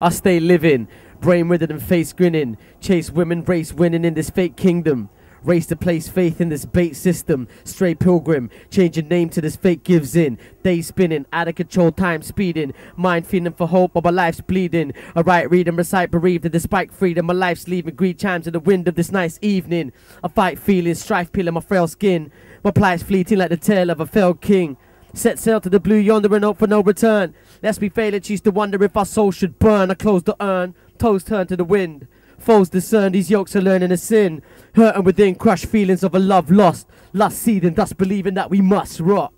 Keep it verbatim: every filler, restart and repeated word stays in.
I stay living, brain withered and face grinning. Chase women, race winning in this fake kingdom. Race to place faith in this bait system. Stray pilgrim, change your name to this fake gives in. Days spinning, out of control, time speeding. Mind feeling for hope, but my life's bleeding. I write, read and recite, bereaved and despite freedom. My life's leaving, greed chimes in the wind of this nice evening. I fight feelings, strife peeling my frail skin. My plight's fleeting like the tail of a felled king. Set sail to the blue yonder and hope for no return. Lest we fail and choose to wonder if our soul should burn. I close the urn, toes turn to the wind. Foes discern, these yokes are learning a sin. Hurt and within, crushed feelings of a love lost. Lust seething, thus believing that we must rot.